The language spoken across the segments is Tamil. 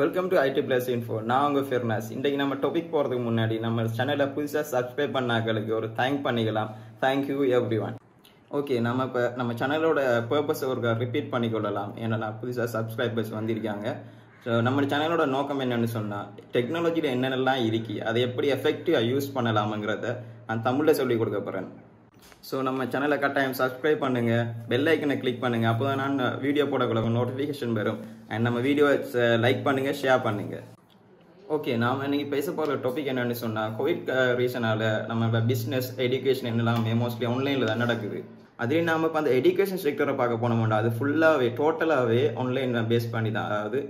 Welcome to IT plus info. நான் உங்கள் ஃபிர்னாஸ். இன்றைக்கு நம்ம டாபிக் போகிறதுக்கு முன்னாடி நம்ம சேனலை புதுசாக சப்ஸ்கிரைப் பண்ணாக்களுக்கு ஒரு தேங்க் பண்ணிக்கலாம். Thank you every one. ஓகே, நம்ம இப்போ நம்ம சேனலோட பர்பஸை ஒரு ரிப்பீட் பண்ணிக்கொள்ளலாம். ஏன்னா புதுசாக சப்ஸ்கிரைபர்ஸ் வந்திருக்காங்க. ஸோ நம்ம சேனலோட நோக்கம் என்னென்னு சொன்னால், டெக்னாலஜியில் என்னென்னலாம் இருக்குது, அதை எப்படி எஃபெக்டிவாக யூஸ் பண்ணலாமுங்கிறத நான் தமிழில் சொல்லிக் கொடுக்க போகிறேன். ஸோ நம்ம சேனலை கட்டாயம் சப்ஸ்கிரைப் பண்ணுங்கள், பெல் ஐக்கனை கிளிக் பண்ணுங்கள். அப்போ தான் நான் வீடியோ போடக்குள்ள நோட்டிஃபிகேஷன் வரும். அண்ட் நம்ம வீடியோஸை லைக் பண்ணுங்கள், ஷேர் பண்ணுங்கள். ஓகே, நாம் இன்றைக்கி பேச போகிற டாபிக் என்னென்னு சொன்னால், கோவிட் ரீசனால் நம்ம பிஸ்னஸ் எஜுகேஷன் எல்லாமே மோஸ்ட்லி ஆன்லைனில் தான் நடக்குது. அதே நாம் இப்போ அந்த எஜுகேஷன் செக்டரை பார்க்க போனோம்னா, அது ஃபுல்லாகவே டோட்டலாகவே ஆன்லைனில் பேஸ் பண்ணி தான், அதாவது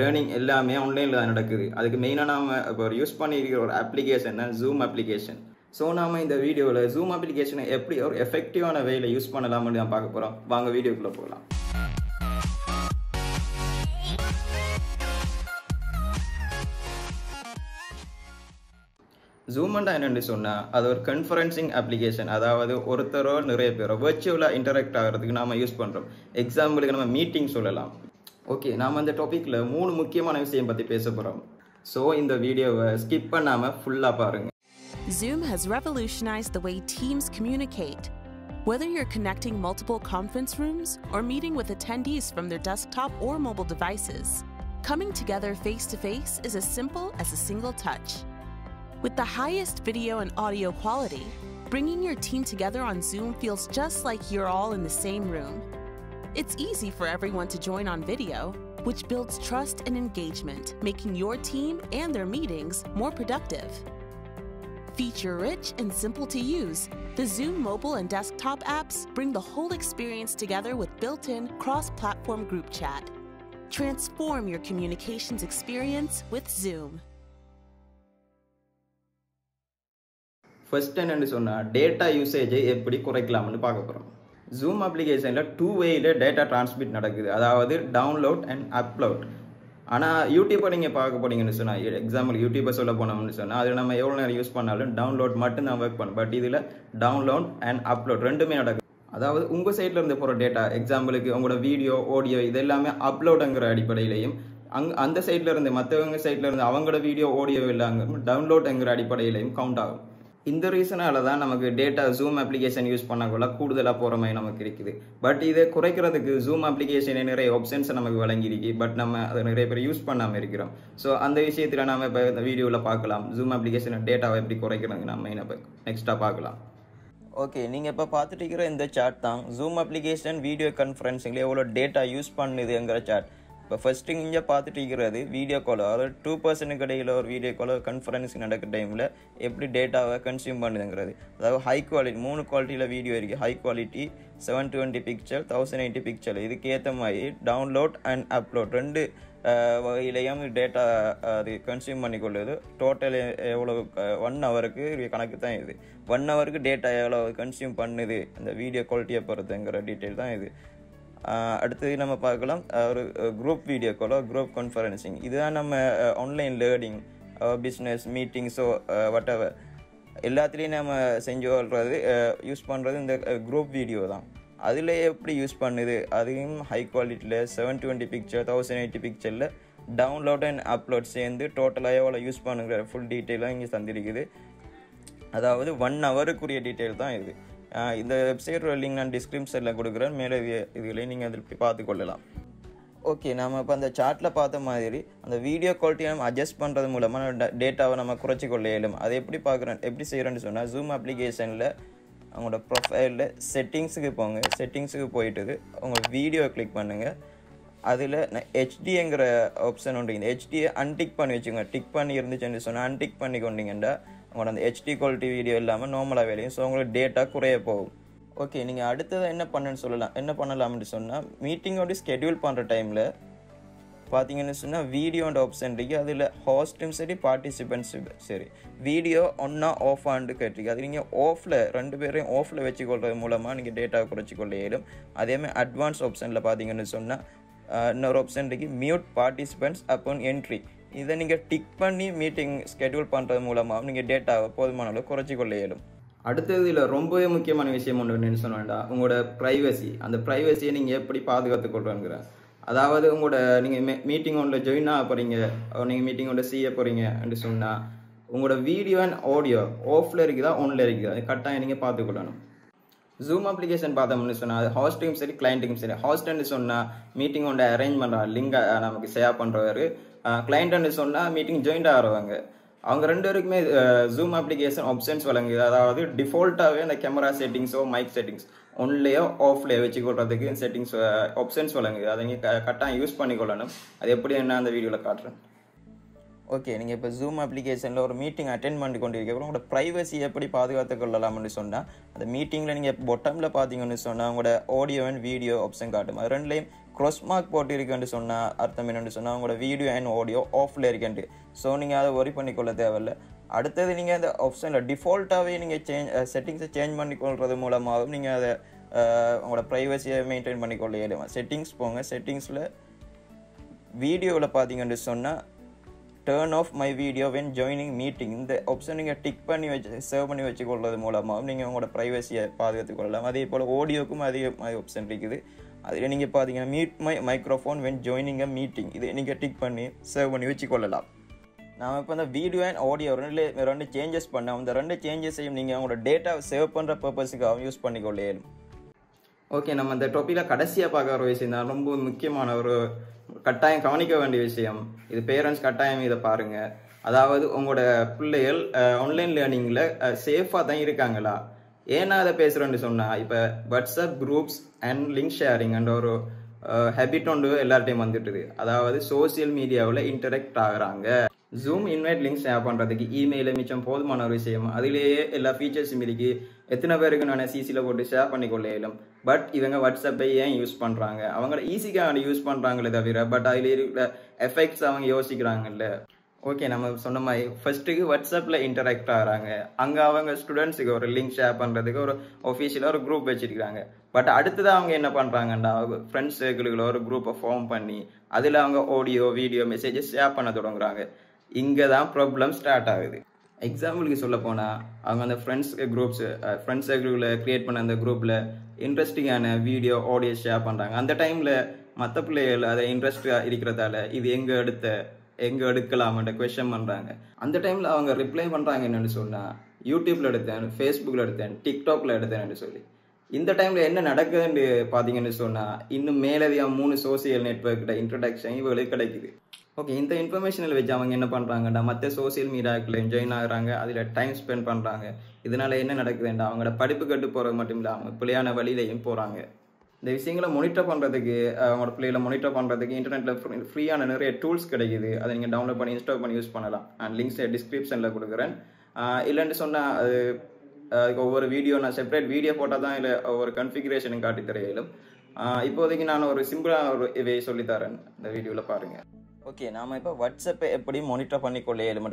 லேர்னிங் எல்லாமே ஆன்லைனில் தான் நடக்குது. அதுக்கு மெயினாக நாம் இப்போ யூஸ் பண்ணியிருக்கிற ஒரு அப்ளிகேஷன் தான் ஜூம் அப்ளிகேஷன். ஸோ நாம் இந்த வீடியோவில் ஜூம் அப்ளிகேஷனை எப்படி ஒரு எஃபெக்டிவான வேயில் யூஸ் பண்ணலாம்னு நான் பார்க்க போகிறோம். வாங்க வீடியோக்குள்ளே போகலாம். ஜூம்ண்டா என்னென்னு சொன்னால், அது ஒரு கன்ஃபரன்சிங் அப்ளிகேஷன். அதாவது ஒருத்தரோ நிறைய பேரோ வெர்ச்சுவலாக இன்டராக்ட் ஆகிறதுக்கு நாம் யூஸ் பண்ணுறோம். எக்ஸாம்பிளுக்கு நம்ம மீட்டிங் சொல்லலாம். ஓகே, நாம் அந்த டாப்பிக்கில் 3 முக்கியமான விஷயம் பற்றி பேச போகிறோம். ஸோ இந்த வீடியோவை ஸ்கிப் பண்ணாமல் ஃபுல்லாக பாருங்கள். Zoom has revolutionized the way teams communicate. Whether you're connecting multiple conference rooms or meeting with attendees from their desktop or mobile devices, coming together face-to-face is as simple as a single touch. With the highest video and audio quality, bringing your team together on Zoom feels just like you're all in the same room. It's easy for everyone to join on video, which builds trust and engagement, making your team and their meetings more productive. Feature-rich and simple to use, the Zoom mobile and desktop apps bring the whole experience together with built-in cross-platform group chat. Transform your communications experience with Zoom. First என்னன்னு சொன்னா, டேட்டா யூசேஜை எப்படி குறைக்கலாம்னு பார்க்க போறோம். Zoom அப்ளிகேஷன்ல 2 way டேட்டா டிரான்ஸ்மிட் நடக்குது, அதாவது டவுன்லோட் அண்ட் அப்லோட். ஆனால் யூடியூப்பை நீங்கள் பார்க்க போனீங்கன்னு சொன்னால், எக்ஸாம்பிள் யூடியூப்பை சொல்ல போனோம்னு சொன்னால், அது நம்ம எவ்வளோ நேரம் யூஸ் பண்ணாலும் டவுன்லோட் மட்டும் தான் ஒர்க் பண்ணும். பட் இதில் டவுன்லோட் அண்ட் அப்லோட் ரெண்டுமே நடக்குது. அதாவது உங்கள் சைடில் இருந்து போகிற டேட்டா, எக்ஸாம்பிளுக்கு உங்களோட வீடியோ, ஆடியோ, இது எல்லாமே அப்லோடுங்கிற அடிப்படையிலையும், அந்த சைடில் இருந்து மற்றவங்க சைடில் இருந்து அவங்களோட வீடியோ, ஆடியோ எல்லாங்க டவுன்லோடுங்கிற அடிப்படையிலையும் கவுண்ட் ஆகும். இந்த ரீசனால் தான் நமக்கு டேட்டா ஜூம் அப்ளிகேஷன் யூஸ் பண்ணக்குள்ள கூடுதலாக போகிற மாதிரி நமக்கு இருக்குது. பட் இதை குறைக்கிறதுக்கு ஜூம் அப்ளிகேஷனே நிறைய ஆப்ஷன்ஸ் நமக்கு வழங்கியிருக்கு. பட் நம்ம அதை நிறைய பேர் யூஸ் பண்ணாமல் இருக்கிறோம். ஸோ அந்த விஷயத்தில் நாம் இப்போ இந்த வீடியோவில் பார்க்கலாம், ஜூம் அப்ளிகேஷன் டேட்டாவை எப்படி குறைக்கிறது நம்ம என்ன நெக்ஸ்ட்டாக பார்க்கலாம். ஓகே, நீங்கள் இப்போ பார்த்துட்டு இருக்கிற இந்த சாட் தான் ஜூம் அப்ளிகேஷன் வீடியோ கான்ஃபரன்சிங்கில் எவ்வளோ டேட்டா யூஸ் பண்ணுதுங்கிற சாட். இப்போ ஃபஸ்ட்டு இங்கே பார்த்துட்டு இருக்கிறது வீடியோ காலோ, அதாவது 2 பர்சனுக்கு இடையில் ஒரு வீடியோ காலோ கான்ஃபரன்ஸிங் நடக்கிற டைமில் எப்படி டேட்டாவை கன்சியூம் பண்ணுதுங்கிறது. அதாவது ஹை குவாலிட்டி 3 குவாலிட்டியில் வீடியோ இருக்குது. ஹை குவாலிட்டி 720 பிக்சல், 1080 பிக்சல், இதுக்கேற்ற மாதிரி டவுன்லோட் அண்ட் அப்லோட் ரெண்டு வகையிலையும் டேட்டா அது கன்சியூம் பண்ணிக்கொள்ளுது. டோட்டல் எவ்வளோ 1 ஹவருக்கு கணக்கு தான் இது. 1 ஹவருக்கு டேட்டா எவ்வளோ கன்சியூம் பண்ணுது அந்த வீடியோ குவாலிட்டியை பொறுத்துங்கிற டீட்டெயில் தான் இது. அடுத்தது நம்ம பார்க்கலாம் ஒரு குரூப் வீடியோ காலோ குரூப் கான்ஃபரன்சிங். இதுதான் நம்ம ஆன்லைன் லேர்னிங், பிஸ்னஸ் மீட்டிங்ஸோ வாட்எவர் எல்லாத்துலேயும் நம்ம செஞ்சு வர்றது யூஸ் பண்ணுறது இந்த குரூப் வீடியோ தான். அதில் எப்படி யூஸ் பண்ணுது, அதையும் ஹை குவாலிட்டியில் 720 பிக்சர், 1080 பிக்சரில் டவுன்லோட் அண்ட் அப்லோட் சேர்ந்து டோட்டலாக எவ்வளோ யூஸ் பண்ணுங்கிற ஃபுல் டீட்டெயிலாக இங்கே தந்திருக்குது. அதாவது 1 ஹவருக்குரிய டீட்டெயில் தான் இது. இந்த வெப்சைட்டோட லிங்க் நான் டிஸ்கிரிப்ஷனில் கொடுக்குறேன். மேலே இதுலேயே நீங்கள் அதில் பார்த்துக்கொள்ளலாம். ஓகே, நம்ம இப்போ அந்த சார்ட்டில் பார்த்த மாதிரி அந்த வீடியோ குவாலிட்டியை நம்ம அட்ஜஸ்ட் பண்ணுறது மூலமாக நம்ம டேட்டாவை நம்ம குறைச்சி கொள்ள இயலும். அதை எப்படி பார்க்குறேன், எப்படி செய்கிறேன்னு சொன்னால், ஜூம் அப்ளிகேஷனில் அவங்களோட ப்ரொஃபைலில் செட்டிங்ஸுக்கு போங்க. செட்டிங்ஸுக்கு போயிட்டு உங்களோட வீடியோ கிளிக் பண்ணுங்கள். அதில் ஹெச்டிங்கிற ஆப்ஷன் உண்டு. இந்த ஹெச்டியை அன்டிக் பண்ணி வச்சுக்கோங்க. டிக் பண்ணி இருந்துச்சுன்னு சொன்னால் அன்டிக் பண்ணி கொண்டீங்கன்னா உங்களோட அந்த ஹெச்டி குவாலிட்டி வீடியோ இல்லாமல் நார்மலாக வேலையும். ஸோ உங்களுக்கு டேட்டா குறைய போகும். ஓகே, நீங்கள் அடுத்தது என்ன பண்ணலாம்னு சொன்னால், மீட்டிங்கோட ஸ்கெடியூல் பண்ணுற டைமில் பார்த்தீங்கன்னு சொன்னால் வீடியோன்ற ஆப்ஷன் இருக்குது. அதில் ஹோஸ்ட்டும் சரி பார்ட்டிசிபென்ட்ஸும் சரி வீடியோ ஒன்றா ஆஃப் ஆண்டு கேட்டிருக்கு. அது நீங்கள் ஆஃபில் 2 பேரையும் ஆஃபில் வச்சுக்கொள்வது மூலமாக நீங்கள் டேட்டாவை குறைச்சிக்கொள்ள இயலும். அதேமாதிரி அட்வான்ஸ் ஆப்ஷனில் பார்த்தீங்கன்னு சொன்னால் இன்னொரு ஆப்ஷன் இருக்குது, மியூட் பார்ட்டிசிபென்ட்ஸ் அப்பான் என்ட்ரி. இதை நீங்கள் டிக் பண்ணி மீட்டிங் ஸ்கெடியூல் பண்ணுறது மூலமாக நீங்கள் டேட்டாவை போதுமான அளவு குறைச்சிக்கொள்ள இயலும். அடுத்தது இதில் ரொம்பவே முக்கியமான விஷயம் ஒன்று என்னென்னு சொன்னேன்டா, உங்களோட ப்ரைவசி. அந்த ப்ரைவசியை நீங்கள் எப்படி பாதுகாத்துக்கொள்கிறோங்கிற அதாவது உங்களோட நீங்கள் மீட்டிங் ஒன்றில் ஜாயின் ஆக போகிறீங்க, நீங்கள் மீட்டிங் ஒன்றை செய்ய போகிறீங்க என்று சொன்னால் உங்களோட வீடியோ அண்ட் ஆடியோ ஆஃபில் இருக்குதா ஆனில் இருக்குதா அது கட்டாயம் நீங்கள் பார்த்துக்கொள்ளணும். ஜூம் அப்ளிகேஷன் பார்த்தோம்னு சொன்னால் அது ஹாஸ்ட்டுக்கும் சரி கிளைண்ட்டுக்கும் சரி. ஹாஸ்ட்டுன்னு சொன்னால் மீட்டிங் ஒன்றை அரேஞ்ச் பண்ணுறா லிங்கை நமக்கு ஷேர் பண்ணுறவர், கிளைண்ட்டுன்னு சொன்னால் மீட்டிங் ஜாயின் ஆகிறவங்க, அவங்க ரெண்டு பேருக்குமே ஜூம் அப்ளிகேஷன் ஆப்ஷன்ஸ் வழங்குது. அதாவது டிஃபால்ட்டாகவே அந்த கேமரா செட்டிங்ஸோ மைக் செட்டிங்ஸ் ஒன்லேயோ ஆஃப்லேயோ வச்சு கொள்றதுக்கு செட்டிங்ஸ் ஆப்ஷன்ஸ் வழங்குது. அதை நீங்கள் கரெக்டாக யூஸ் பண்ணிக்கொள்ளணும். அது எப்படி என்ன அந்த வீடியோவில் காட்டுறேன். ஓகே, நீங்கள் இப்போ ஜூம் அப்ளிகேஷனில் ஒரு மீட்டிங் அட்டென்ட் பண்ணி கொண்டிருக்க அப்புறம் உங்களோட ப்ரைவசி எப்படி பாதுகாத்து கொள்ளலாம்னு சொன்னால் அந்த மீட்டிங்கில் நீங்கள் பொட்டமில் பார்த்தீங்கன்னு சொன்னால் உங்களோட ஆடியோ அண்ட் வீடியோ ஆப்ஷன் காட்டும். அது ரெண்டுலேயும் க்ராஸ் மார்க் போட்டு இருக்குன்னு சொன்னால் அர்த்தம் என்னென்னு சொன்னால் உங்களோட வீடியோ அண்ட் ஆடியோ ஆஃபில் இருக்கேன்ட்டு. ஸோ நீங்கள் அதை ஒரி பண்ணிக்கொள்ள தேவையில்லை. அடுத்தது நீங்கள் அந்த ஆப்ஷனில் டிஃபால்ட்டாகவே நீங்கள் செட்டிங்ஸை சேஞ்ச் பண்ணிக்கொள்கிறது மூலமாகவும் நீங்கள் அதை உங்களோட ப்ரைவசியை மெயின்டைன் பண்ணிக்கொள்ள இயலும். செட்டிங்ஸ் போங்க, செட்டிங்ஸில் வீடியோவில் பார்த்தீங்கன்னு சொன்னால் Turn off my video when joining meeting இந்த ஆப்ஷன் நீங்கள் டிக் பண்ணி வச்சு சர்வ் பண்ணி வச்சுக்கொள்வது மூலமாகவும் நீங்கள் உங்களோட ப்ரைவசியை பாதுகாத்து கொள்ளலாம். அதே போல் ஆடியோக்கும் அதிக ஆப்ஷன் இருக்குது. அதில் நீங்கள் பார்த்தீங்கன்னா mute my microphone when joining a meeting இதை நீங்கள் டிக் பண்ணி சர்வ் பண்ணி வச்சுக்கொள்ளலாம். நாம் இப்போ இந்த வீடியோ அண்ட் ஆடியோ ரெண்டு சேஞ்சஸ் பண்ண அந்த ரெண்டு சேஞ்சஸையும் நீங்கள் உங்களோட டேட்டா சேவ் பண்ணுற பர்பஸுக்காகவும் யூஸ் பண்ணிக்கொள்ள இயலும். ஓகே, நம்ம இந்த டாப்பிக்கில் கடைசியாக பார்க்குற ஒரு விஷயம் தான் ரொம்ப முக்கியமான ஒரு கட்டாயம் கவனிக்க வேண்டிய விஷயம். இது பேரண்ட்ஸ் கட்டாயம் இதை பாருங்கள். அதாவது உங்களோட பிள்ளைகள் ஆன்லைன் லேர்னிங்கில் சேஃபாக தான் இருக்காங்களா? ஏன்னா அதை பேசுகிறேன்னு சொன்னால் இப்போ வாட்ஸ்அப் குரூப்ஸ் அண்ட் லிங்க் ஷேரிங்கன்ற ஒரு ஹேபிட் ஒன்று எல்லார்ட்டையும் வந்துட்டுது. அதாவது சோசியல் மீடியாவில் இன்டராக்ட் ஆகிறாங்க. ஜூம் இன்வைட் லிங்க் ஷேர் பண்ணுறதுக்கு இமெயிலில் மிச்சம் போதுமான ஒரு விஷயம். அதிலேயே எல்லா ஃபீச்சர்ஸும் இருக்குது. எத்தனை பேருக்கு நான் சிசியில் போட்டு ஷேர் பண்ணிக்கொள்ள இயலும். பட் இவங்க வாட்ஸ்அப்பை ஏன் யூஸ் பண்ணுறாங்க? அவங்கள ஈஸிக்காக யூஸ் பண்ணுறாங்களே தவிர பட் அதில் இருக்கிற எஃபெக்ட்ஸ் அவங்க யோசிக்கிறாங்கல்ல. ஓகே, நம்ம சொன்ன மாதிரி ஃபர்ஸ்ட்டுக்கு வாட்ஸ்அப்பில் இன்டராக்ட் ஆகிறாங்க. அங்கே அவங்க ஸ்டூடெண்ட்ஸுக்கு ஒரு லிங்க் ஷேர் பண்ணுறதுக்கு ஒரு ஒஃபிஷியலாக ஒரு குரூப் வச்சுருக்காங்க. பட் அடுத்ததாக அவங்க என்ன பண்ணுறாங்கன்னா ஃப்ரெண்ட்ஸ் சர்க்கிளுக்குள்ள ஒரு குரூப்பை ஃபார்ம் பண்ணி அதில் அவங்க ஆடியோ வீடியோ மெசேஜஸ் ஷேர் பண்ண தொடங்குறாங்க. இங்கே தான் ப்ராப்ளம் ஸ்டார்ட் ஆகுது. எக்ஸாம்பிளுக்கு சொல்ல போனால் அவங்க அந்த ஃப்ரெண்ட்ஸ் சர்க்கிளில் க்ரியேட் பண்ண அந்த குரூப்பில் இன்ட்ரெஸ்டிங்கான வீடியோ ஆடியோ ஷேர் பண்ணுறாங்க. அந்த டைமில் மற்ற பிள்ளைகள் அதை இன்ட்ரெஸ்டாக இருக்கிறதால இது எங்கே எடுக்கலாம்ன்ற கொஸ்டின் பண்ணுறாங்க. அந்த டைமில் அவங்க ரிப்ளை பண்ணுறாங்க என்னென்னு சொன்னால் யூடியூப்பில் எடுத்தேன், ஃபேஸ்புக்கில் எடுத்தேன், டிக்டாக்ல எடுத்தேன்னு சொல்லி. இந்த டைமில் என்ன நடக்குதுன்னு பார்த்தீங்கன்னு சொன்னால் இன்னும் மேலதிகம் 3 சோசியல் நெட்வொர்க்கிட்ட இன்ட்ரடக்ஷன் இவங்களுக்கு கிடைக்குது. ஓகே, இந்த இன்ஃபர்மேஷனில் வச்சு அவங்க என்ன பண்ணுறாங்கன்னா மற்ற சோசியல் மீடியாக்குள்ளே ஜாயின் ஆகுறாங்க, அதில் டைம் ஸ்பெண்ட் பண்ணுறாங்க. இதனால் என்ன நடக்குதுன்னா அவங்களோட படிப்பு கட்டு போகிறது மட்டும் இல்லை, அவங்க பிள்ளையான வழியிலையும் போகிறாங்க. இந்த விஷயங்களை மானிட்டர் பண்ணுறதுக்கு அவங்களோட பிள்ளைகளை மானிட்டர் பண்ணுறதுக்கு இன்டர்நெட்டில் ஃப்ரீயான நிறைய டூல்ஸ் கிடைக்குது. அதை நீங்கள் டவுன்லோட் பண்ணி இன்ஸ்டால் பண்ணி யூஸ் பண்ணலாம். நான் லிங்க்ஸ் டிஸ்கிரிப்ஷனில் கொடுக்குறேன். இல்லைன்னு சொன்னால் அதுக்கு ஒவ்வொரு வீடியோ நான் செப்பரேட் வீடியோ போட்டால் தான் இல்லை ஒவ்வொரு கன்ஃபிகரேஷனும் காட்டி தெரியலும். இப்போதைக்கு நான் ஒரு சிம்பிளாக ஒரு இதை சொல்லித்தரேன், இந்த வீடியோவில் பாருங்கள். ஓகே, நாம் இப்போ வாட்ஸ்அப்பை எப்படி மானிட்டர் பண்ணிக்கொள்ள இயலும்?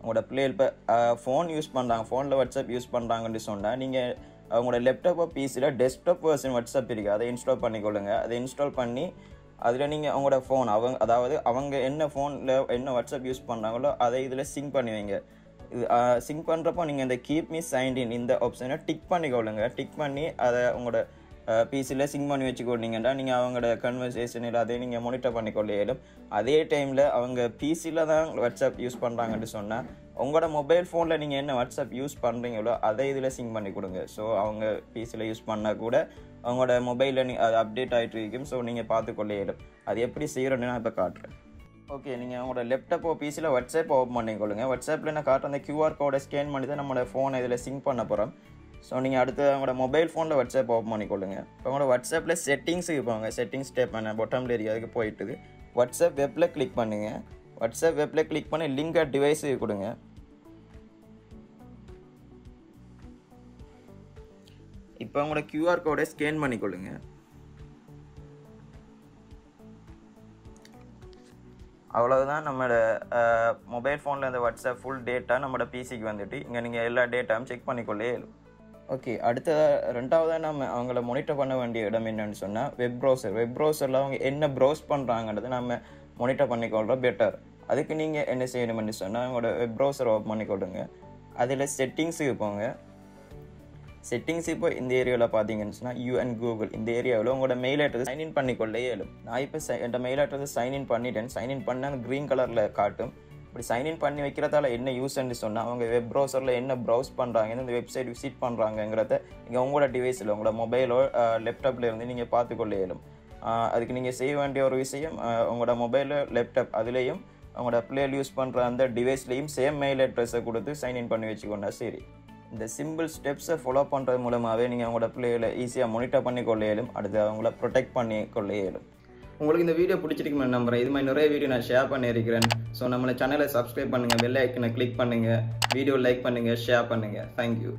உங்களோட பிள்ளைகள் இப்போ ஃபோன் யூஸ் பண்ணுறாங்க, ஃபோனில் வாட்ஸ்அப் யூஸ் பண்ணுறாங்கன்னு சொன்னால் நீங்கள் அவங்களோட லேப்டாப்போ பிசியில் டெஸ்க்டாப் வெர்ஷன் வாட்ஸ்அப் இருக்குது, அதை இன்ஸ்டால் பண்ணிக்கொள்ளுங்க. அதை இன்ஸ்டால் பண்ணி அதில் நீங்கள் அவங்களோட ஃபோன் அவங்க என்ன ஃபோனில் என்ன வாட்ஸ்அப் யூஸ் பண்ணுறாங்களோ அதை இதில் சிங்க் பண்ணி வைங்க. இது சிங்க் பண்ணுறப்போ நீங்கள் இந்த கீப் மீ சைன்ட் இன் இந்த ஆப்ஷனை டிக் பண்ணிக்கொள்ளுங்க. டிக் பண்ணி அதை உங்களோட பிசியில் சிங்க் பண்ணி வச்சுக்கொண்டீங்கன்னா நீங்கள் அவங்களோட கன்வர்சேஷனில் அதே நீங்கள் மானிட்டர் பண்ணிக்கொள்ள இயலும். அதே டைமில் அவங்க பிசியில் தான் வாட்ஸ்அப் யூஸ் பண்ணுறாங்கன்னு சொன்னால் உங்களோட மொபைல் ஃபோனில் நீங்கள் என்ன வாட்ஸ்அப் யூஸ் பண்ணுறீங்களோ அதை இதில் சிங்க் பண்ணி கொடுங்க. ஸோ அவங்க பிசியில் யூஸ் பண்ணால் கூட அவங்களோட மொபைலில் அது அப்டேட் ஆகிட்டு இருக்கும். ஸோ நீங்கள் பார்த்துக்கொள்ள இயலும். அது எப்படி செய்கிறோன்னு நான் இப்போ காட்டுறேன். ஓகே, நீங்கள் உங்களோட லேப்டாப்போ பிசியில் வாட்ஸ்அப் ஓப்பன் பண்ணிக்கொள்ளுங்க. வாட்ஸ்அப்பில் நான் காட்டுற அந்த கியூஆர் கோடை ஸ்கேன் பண்ணி தான் நம்மளோட ஃபோனை இதில் சிங்க் பண்ண போகிறோம். ஸோ நீங்கள் அடுத்து உங்களோட மொபைல் ஃபோனில் வாட்ஸ்அப் ஓப்பன் பண்ணிக்கொள்ளுங்க. இப்போ உங்களோட வாட்ஸ்அப்பில் செட்டிங்ஸுக்கு போங்க. செட்டிங்ஸ் டேப் பண்ண பொட்டமில் ஏரியா அதுக்கு போயிட்டுது. வாட்ஸ்அப் வெப்பில் கிளிக் பண்ணுங்கள். வாட்ஸ்அப் வெப்பில் கிளிக் பண்ணி லிங்கை டிவைஸுக்கு கொடுங்க. இப்போ உங்களோட கியூஆர் கோடை ஸ்கேன் பண்ணிக்கொள்ளுங்க. அவ்வளவுதான், நம்மளோட மொபைல் ஃபோனில் இந்த வாட்ஸ்அப் ஃபுல் டேட்டா நம்மளோட பிசிக்கு வந்துட்டு இங்கே நீங்கள் எல்லா டேட்டாவும் செக் பண்ணிக்கொள்ளே. ஓகே, அடுத்ததாக ரெண்டாவதாக நம்ம அவங்கள மானிட்டர் பண்ண வேண்டிய இடம் என்னென்னு சொன்னால் வெப் ப்ரௌசரில் அவங்க என்ன ப்ரௌஸ் பண்ணுறாங்கன்றது நம்ம மானிட்டர் பண்ணிக்கொள்கிற பெட்டர். அதுக்கு நீங்கள் என்ன செய்யணும்னு சொன்னால் அவங்களோட வெப் ப்ரௌசர் ஓப்பன் பண்ணிக்கொள்ளுங்க. அதில் செட்டிங்ஸுக்கு போங்க. செட்டிங்ஸ் இப்போ இந்த ஏரியாவில் பார்த்தீங்கன்னு சொன்னால் யூ அண்ட் கூகுள் இந்த ஏரியாவில் உங்களோட மெயில் அட்ரஸ் சைன்இன் பண்ணிக்கொள்ளே இயலும். நான் இப்போ என் மெயில் அட்ரஸ் சைன்இன் பண்ணிட்டேன். சைன்இன் பண்ண அந்த க்ரீன் கலரில் காட்டும். இப்படி சைன்இன் பண்ணி வைக்கிறதால என்ன யூஸ்ன்னு சொன்னால் அவங்க வெப் ப்ரௌசரில் என்ன ப்ரௌஸ் பண்ணுறாங்க, இந்த வெப்சைட் விசிட் பண்ணுறாங்கிறத நீங்கள் உங்களோட டிவைஸில் உங்களோட மொபைலோ லேப்டாப்பில் இருந்து நீங்கள் பார்த்துக்கொள்ள இயலும். அதுக்கு நீங்கள் செய்ய வேண்டிய ஒரு விஷயம், உங்களோட மொபைலோ லேப்டாப் அதுலேயும் அவங்களோட பிளேயர் யூஸ் பண்ணுற அந்த டிவைஸ்லேயும் சேம் மெயில் அட்ரஸை கொடுத்து சைன்இன் பண்ணி வச்சுக்கோண்டா சரி. இந்த சிம்பிள் ஸ்டெப்ஸை ஃபாலோ பண்ணுறது மூலமாகவே நீங்கள் அவங்களோட பிள்ளைகளை ஈஸியாக மொனிட்டர் பண்ணிக்கொள்ள இயலும், அடுத்து அவங்கள ப்ரொடெக்ட் பண்ணிக்கொள்ள இயலும். உங்களுக்கு இந்த வீடியோ பிடிச்சிருக்குமே நம்புகிறேன். இது மாதிரி நிறைய வீடியோ நான் ஷேர் பண்ணியிருக்கிறேன். ஸோ நம்மளை சேனலை சப்ஸ்கிரைப் பண்ணுங்கள், பெல் ஐக்கனை கிளிக் பண்ணுங்கள், வீடியோ லைக் பண்ணுங்கள், ஷேர் பண்ணுங்கள். தேங்க்யூ.